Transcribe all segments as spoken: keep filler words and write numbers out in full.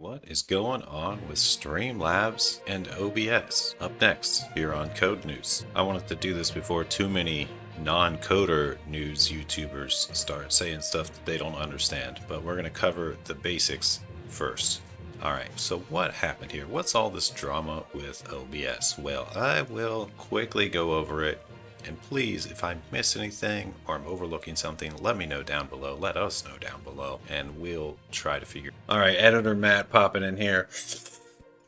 What is going on with Streamlabs and O B S? Up next here on Code News. I wanted to do this before too many non-coder news YouTubers start saying stuff that they don't understand, but we're going to cover the basics first. Alright, so what happened here? What's all this drama with O B S? Well, I will quickly go over it, and please, if I miss anything or I'm overlooking something, let me know down below. Let us know down below, and we'll try to figure it out. Alright, Editor Matt popping in here,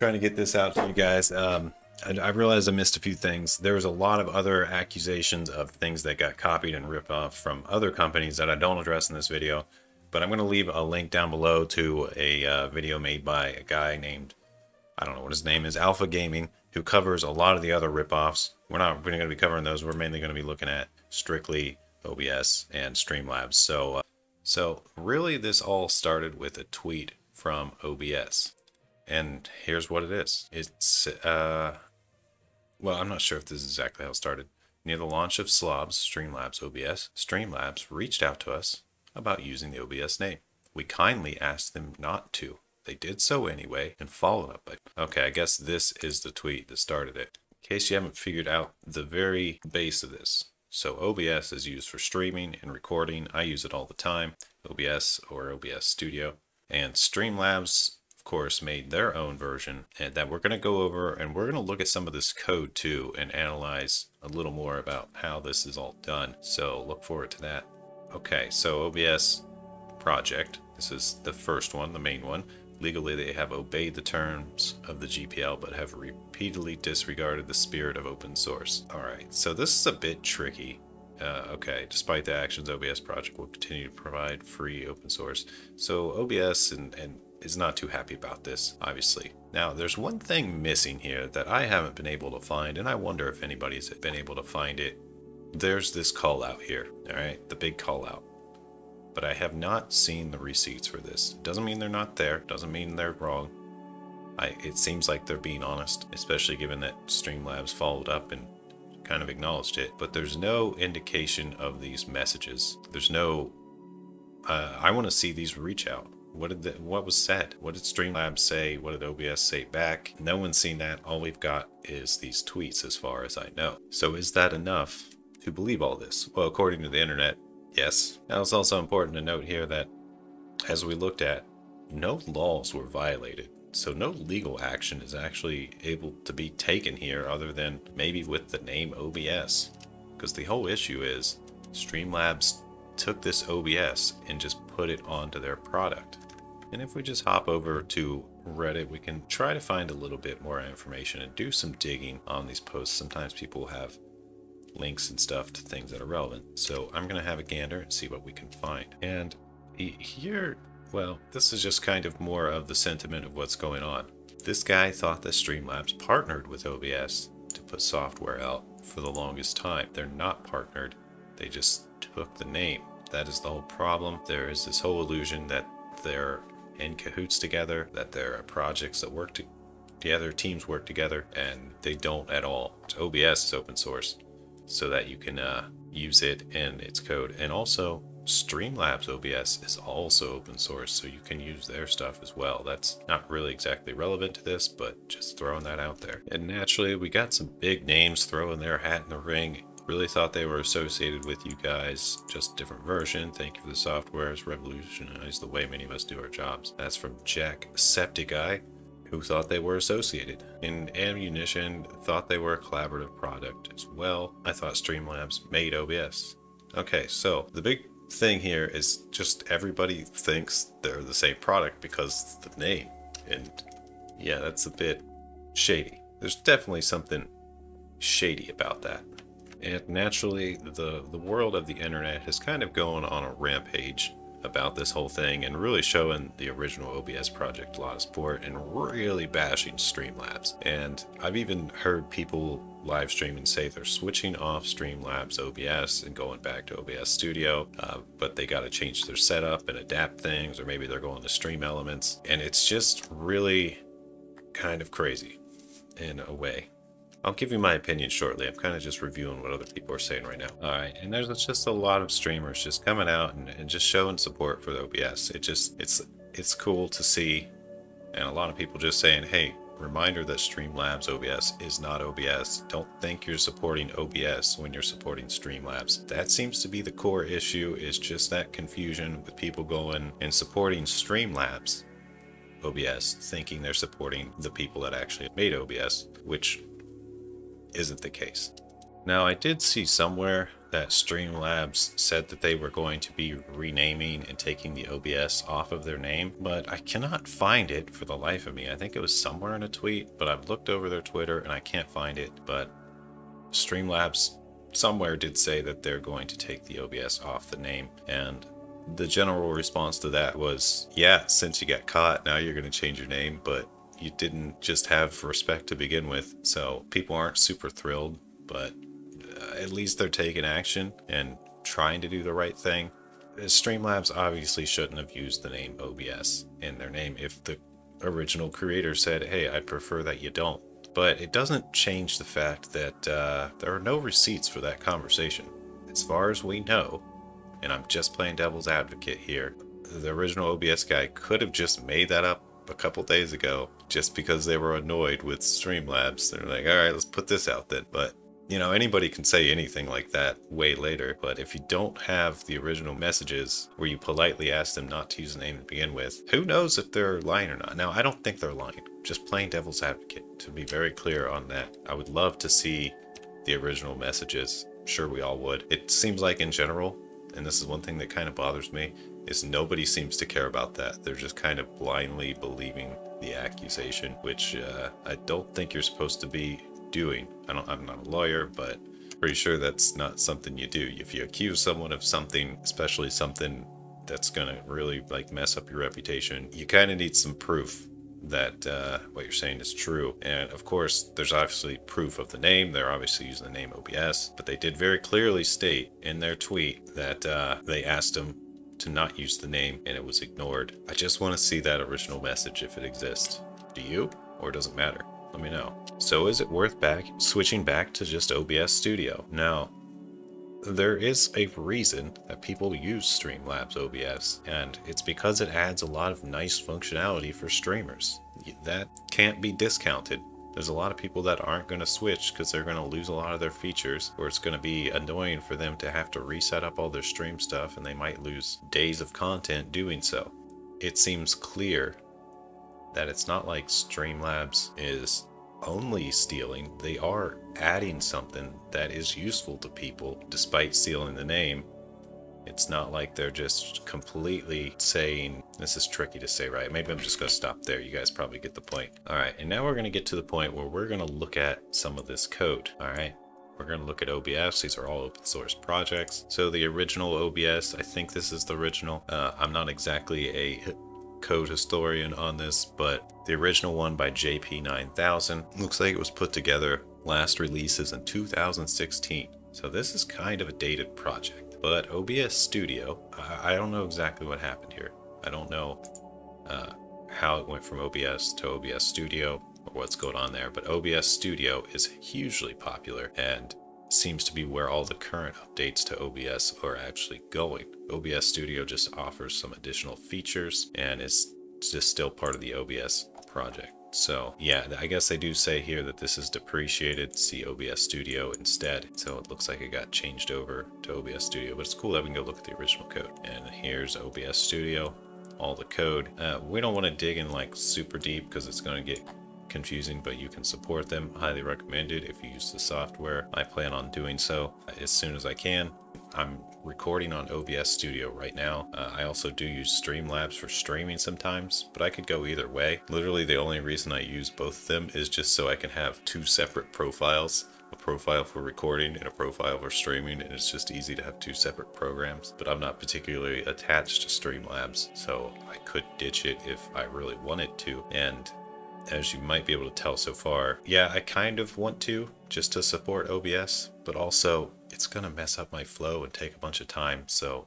trying to get this out to you guys. Um, I, I realized I missed a few things. There was a lot of other accusations of things that got copied and ripped off from other companies that I don't address in this video. But I'm going to leave a link down below to a uh, video made by a guy named, I don't know what his name is, Alpha Gaming, who covers a lot of the other ripoffs. We're not really going to be covering those. We're mainly going to be looking at strictly O B S and Streamlabs. So, uh, so really this all started with a tweet from O B S. And here's what it is. It's, uh, well, I'm not sure if this is exactly how it started. Near the launch of Slobs, Streamlabs O B S, Streamlabs reached out to us about using the O B S name. We kindly asked them not to. They did so anyway and followed up by... Okay, I guess this is the tweet that started it. In case you haven't figured out the very base of this. So O B S is used for streaming and recording. I use it all the time. O B S or O B S Studio. And Streamlabs, of course, made their own version and that we're going to go over, and we're going to look at some of this code too and analyze a little more about how this is all done. So look forward to that. Okay, so O B S project, this is the first one, the main one. Legally, they have obeyed the terms of the G P L, but have repeatedly disregarded the spirit of open source. All right, so this is a bit tricky. Uh, okay, despite the actions, O B S project will continue to provide free open source. So O B S and, and is not too happy about this, obviously. Now, there's one thing missing here that I haven't been able to find, and I wonder if anybody's been able to find it. There's this call out here, all right, the big call out, but I have not seen the receipts for this. Doesn't mean they're not there, doesn't mean they're wrong. I, it seems like they're being honest, especially given that Streamlabs followed up and kind of acknowledged it, but there's no indication of these messages. There's no, uh, I want to see these reach out. What did the, what was said? What did Streamlabs say? What did O B S say back? No one's seen that. All we've got is these tweets as far as I know. So is that enough to believe all this? Well, according to the internet, yes. Now, it's also important to note here that, as we looked at, no laws were violated, so no legal action is actually able to be taken here other than maybe with the name O B S, because the whole issue is Streamlabs took this O B S and just put it onto their product. And if we just hop over to Reddit, we can try to find a little bit more information and do some digging on these posts. Sometimes people have links and stuff to things that are relevant. So I'm going to have a gander and see what we can find. And here, well, this is just kind of more of the sentiment of what's going on. This guy thought that Streamlabs partnered with O B S to put software out for the longest time. They're not partnered. They just took the name. That is the whole problem. There is this whole illusion that they're in cahoots together, that there are projects that work together, teams work together, and they don't at all. It's O B S is open source, so that you can uh, use it in its code. And also, Streamlabs O B S is also open source, so you can use their stuff as well. That's not really exactly relevant to this, but just throwing that out there. And naturally, we got some big names throwing their hat in the ring. Really thought they were associated with you guys. Just different version. Thank you for the software. It's revolutionized the way many of us do our jobs. That's from Jack Septic Eye, who thought they were associated. In Ammunition, thought they were a collaborative product as well. I thought Streamlabs made O B S. Okay, so the big thing here is just everybody thinks they're the same product because of the name. And yeah, that's a bit shady. There's definitely something shady about that. And naturally, the, the world of the internet has kind of gone on a rampage about this whole thing, and really showing the original O B S project a lot of support and really bashing Streamlabs. And I've even heard people live streaming say they're switching off Streamlabs O B S and going back to O B S Studio, uh, but they got to change their setup and adapt things, or maybe they're going to Stream Elements. And it's just really kind of crazy in a way. I'll give you my opinion shortly. I'm kind of just reviewing what other people are saying right now. All right, and there's just a lot of streamers just coming out and, and just showing support for the O B S. It just, it's, it's cool to see and a lot of people just saying, hey, reminder that Streamlabs O B S is not O B S. Don't think you're supporting O B S when you're supporting Streamlabs. That seems to be the core issue, is just that confusion with people going and supporting Streamlabs O B S, thinking they're supporting the people that actually made O B S, which isn't the case. Now, I did see somewhere that Streamlabs said that they were going to be renaming and taking the O B S off of their name, but I cannot find it for the life of me. I think it was somewhere in a tweet, but I've looked over their Twitter and I can't find it. But Streamlabs somewhere did say that they're going to take the O B S off the name, and the general response to that was, yeah, since you got caught, now you're going to change your name, but you didn't just have respect to begin with. So people aren't super thrilled, but at least they're taking action and trying to do the right thing. Streamlabs obviously shouldn't have used the name O B S in their name if the original creator said, hey, I prefer that you don't. But it doesn't change the fact that uh, there are no receipts for that conversation. As far as we know, and I'm just playing devil's advocate here, the original O B S guy could have just made that up a couple days ago just because they were annoyed with Streamlabs. They're like, all right, let's put this out then. But you know, anybody can say anything like that way later, but if you don't have the original messages where you politely ask them not to use the name to begin with, who knows if they're lying or not. Now, I don't think they're lying, just playing devil's advocate, to be very clear on that. I would love to see the original messages. I'm sure we all would. It seems like in general, and this is one thing that kind of bothers me, is nobody seems to care about that. They're just kind of blindly believing the accusation, which uh, I don't think you're supposed to be doing. I don't, I'm not a lawyer, but pretty sure that's not something you do. If you accuse someone of something, especially something that's gonna really like mess up your reputation, you kind of need some proof that uh, what you're saying is true. And of course, there's obviously proof of the name. They're obviously using the name O B S, but they did very clearly state in their tweet that uh, they asked them to not use the name and it was ignored. I just want to see that original message if it exists. Do you? Or does it matter? Let me know. So is it worth back switching back to just O B S Studio? Now, there is a reason that people use Streamlabs O B S, and it's because it adds a lot of nice functionality for streamers. That can't be discounted. There's a lot of people that aren't going to switch because they're going to lose a lot of their features, or it's going to be annoying for them to have to reset up all their stream stuff, and they might lose days of content doing so. It seems clear that it's not like Streamlabs is only stealing. They are adding something that is useful to people despite stealing the name. It's not like they're just completely saying, this is tricky to say, right? Maybe I'm just going to stop there. You guys probably get the point. All right, and now we're going to get to the point where we're going to look at some of this code. All right, we're going to look at O B S. These are all open source projects. So the original O B S, I think this is the original. Uh, I'm not exactly a code historian on this, but the original one by J P nine thousand looks like it was put together last releases in two thousand sixteen. So this is kind of a dated project, but O B S Studio, I, I don't know exactly what happened here. I don't know uh, how it went from O B S to O B S Studio or what's going on there, but O B S Studio is hugely popular and seems to be where all the current updates to O B S are actually going. O B S Studio just offers some additional features and is just still part of the O B S project. So yeah, I guess they do say here that this is depreciated, see O B S Studio instead. So it looks like it got changed over to O B S Studio, but it's cool that we can go look at the original code. And here's O B S Studio, all the code. Uh, we don't want to dig in like super deep because it's going to get confusing, but you can support them. Highly recommended if you use the software. I plan on doing so as soon as I can. I'm recording on O B S Studio right now. Uh, I also do use Streamlabs for streaming sometimes, but I could go either way. Literally the only reason I use both of them is just so I can have two separate profiles. A profile for recording and a profile for streaming, and it's just easy to have two separate programs. But I'm not particularly attached to Streamlabs, so I could ditch it if I really wanted to. And as you might be able to tell so far, yeah, I kind of want to, just to support O B S, but also it's gonna mess up my flow and take a bunch of time, so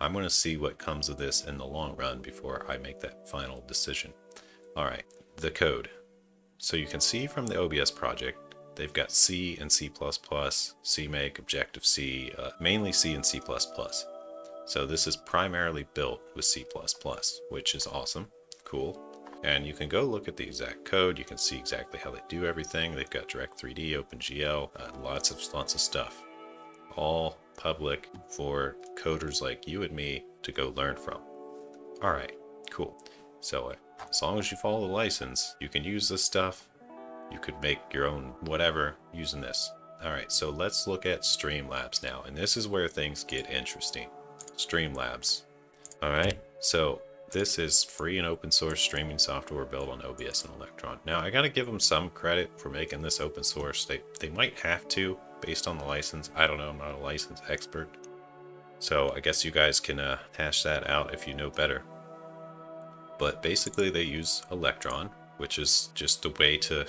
I'm gonna see what comes of this in the long run before I make that final decision. All right, the code. So you can see from the O B S project, they've got C and C plus plus, CMake, Objective C, uh, mainly C and C plus plus. So this is primarily built with C plus plus, which is awesome, cool. And you can go look at the exact code. You can see exactly how they do everything. They've got Direct three D, OpenGL, uh, lots of lots of stuff, all public for coders like you and me to go learn from. All right, cool. So uh, as long as you follow the license, you can use this stuff. You could make your own whatever using this. All right, so let's look at Streamlabs now, and this is where things get interesting. Streamlabs. All right, so this is free and open source streaming software built on O B S and Electron. Now, I gotta give them some credit for making this open source. They, they might have to, based on the license. I don't know, I'm not a license expert. So I guess you guys can uh, hash that out if you know better. But basically they use Electron, which is just a way to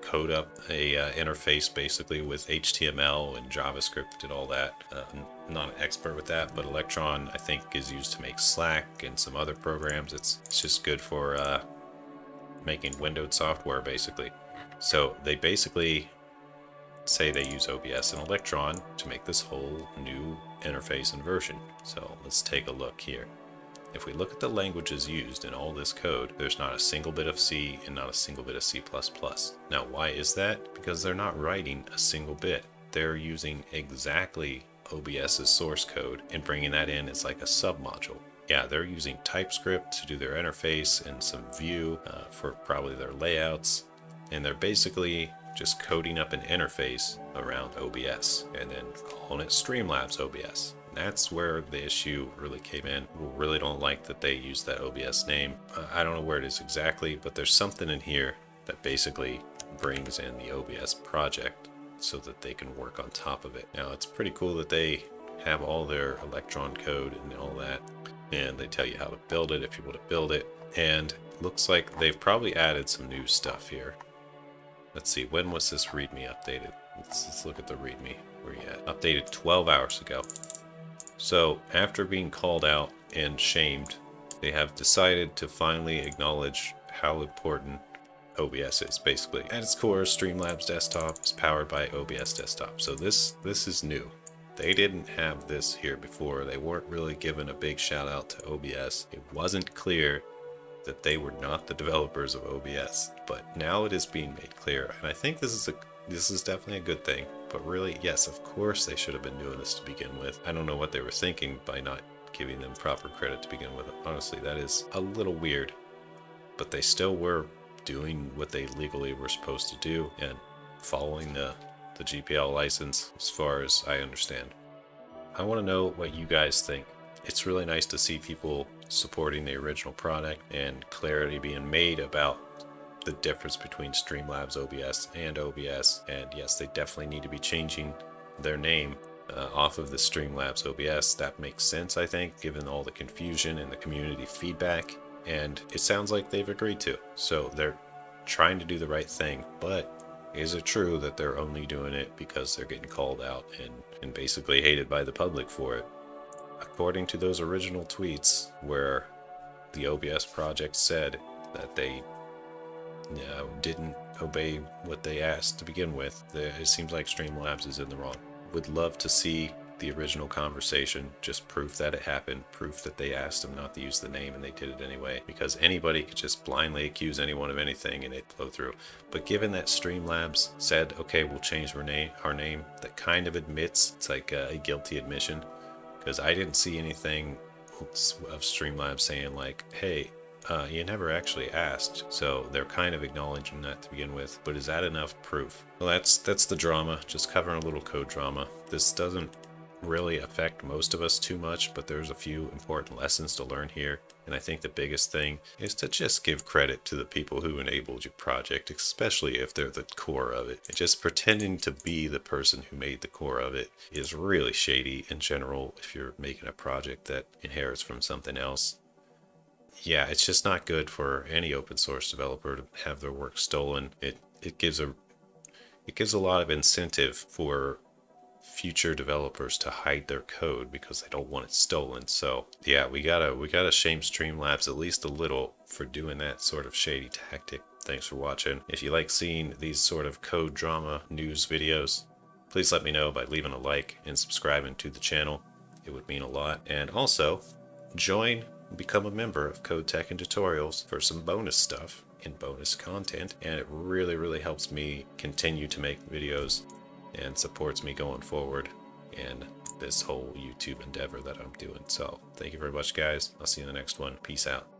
code up a uh, interface basically with H T M L and JavaScript and all that. Uh, I'm not an expert with that, but Electron I think is used to make Slack and some other programs. It's, it's just good for uh, making windowed software basically. So they basically say they use O B S and Electron to make this whole new interface and version. So let's take a look here. If we look at the languages used in all this code, there's not a single bit of C and not a single bit of C plus plus. Now, why is that? Because they're not writing a single bit. They're using exactly OBS's source code and bringing that in as like a submodule. Yeah, they're using TypeScript to do their interface and some view uh, for probably their layouts. And they're basically just coding up an interface around O B S and then calling it Streamlabs O B S. That's where the issue really came in. We really don't like that they use that O B S name. I don't know where it is exactly, but there's something in here that basically brings in the O B S project so that they can work on top of it. Now, it's pretty cool that they have all their Electron code and all that, and they tell you how to build it if you want to build it. And it looks like they've probably added some new stuff here. Let's see, when was this README updated? Let's, let's look at the README. Where you at? Updated twelve hours ago. So after being called out and shamed, they have decided to finally acknowledge how important O B S is. Basically, at its core, Streamlabs Desktop is powered by O B S Desktop. So this this is new. They didn't have this here before. They weren't really given a big shout out to O B S. It wasn't clear that they were not the developers of O B S, but now it is being made clear, and I think this is a This is definitely a good thing, but really, yes, of course they should have been doing this to begin with. I don't know what they were thinking by not giving them proper credit to begin with. Honestly, that is a little weird, but they still were doing what they legally were supposed to do and following the, the G P L license as far as I understand. I want to know what you guys think. It's really nice to see people supporting the original product and clarity being made about the difference between Streamlabs O B S and O B S, and yes, they definitely need to be changing their name uh, off of the Streamlabs O B S. That makes sense, I think, given all the confusion and the community feedback, and it sounds like they've agreed to. So they're trying to do the right thing, but is it true that they're only doing it because they're getting called out and, and basically hated by the public for it? According to those original tweets where the O B S project said that they No, didn't obey what they asked to begin with, it seems like Streamlabs is in the wrong. Would love to see the original conversation, just proof that it happened, proof that they asked them not to use the name and they did it anyway, because anybody could just blindly accuse anyone of anything and it'd flow through. But given that Streamlabs said, okay, we'll change our name, our name that kind of admits, it's like a guilty admission, because I didn't see anything of Streamlabs saying like, hey, Uh, you never actually asked, so they're kind of acknowledging that to begin with. But is that enough proof? Well, that's that's the drama, just covering a little code drama. This doesn't really affect most of us too much, but there's a few important lessons to learn here. And I think the biggest thing is to just give credit to the people who enabled your project, especially if they're the core of it. And just pretending to be the person who made the core of it is really shady in general if you're making a project that inherits from something else. Yeah, it's just not good for any open source developer to have their work stolen. It it gives a it gives a lot of incentive for future developers to hide their code because they don't want it stolen. So yeah, we gotta we gotta shame Streamlabs at least a little for doing that sort of shady tactic. Thanks for watching. If you like seeing these sort of code drama news videos, please let me know by leaving a like and subscribing to the channel. It would mean a lot. And also join and become a member of Code Tech and Tutorials for some bonus stuff and bonus content, and it really, really helps me continue to make videos and supports me going forward in this whole YouTube endeavor that I'm doing. So thank you very much, guys. I'll see you in the next one. Peace out.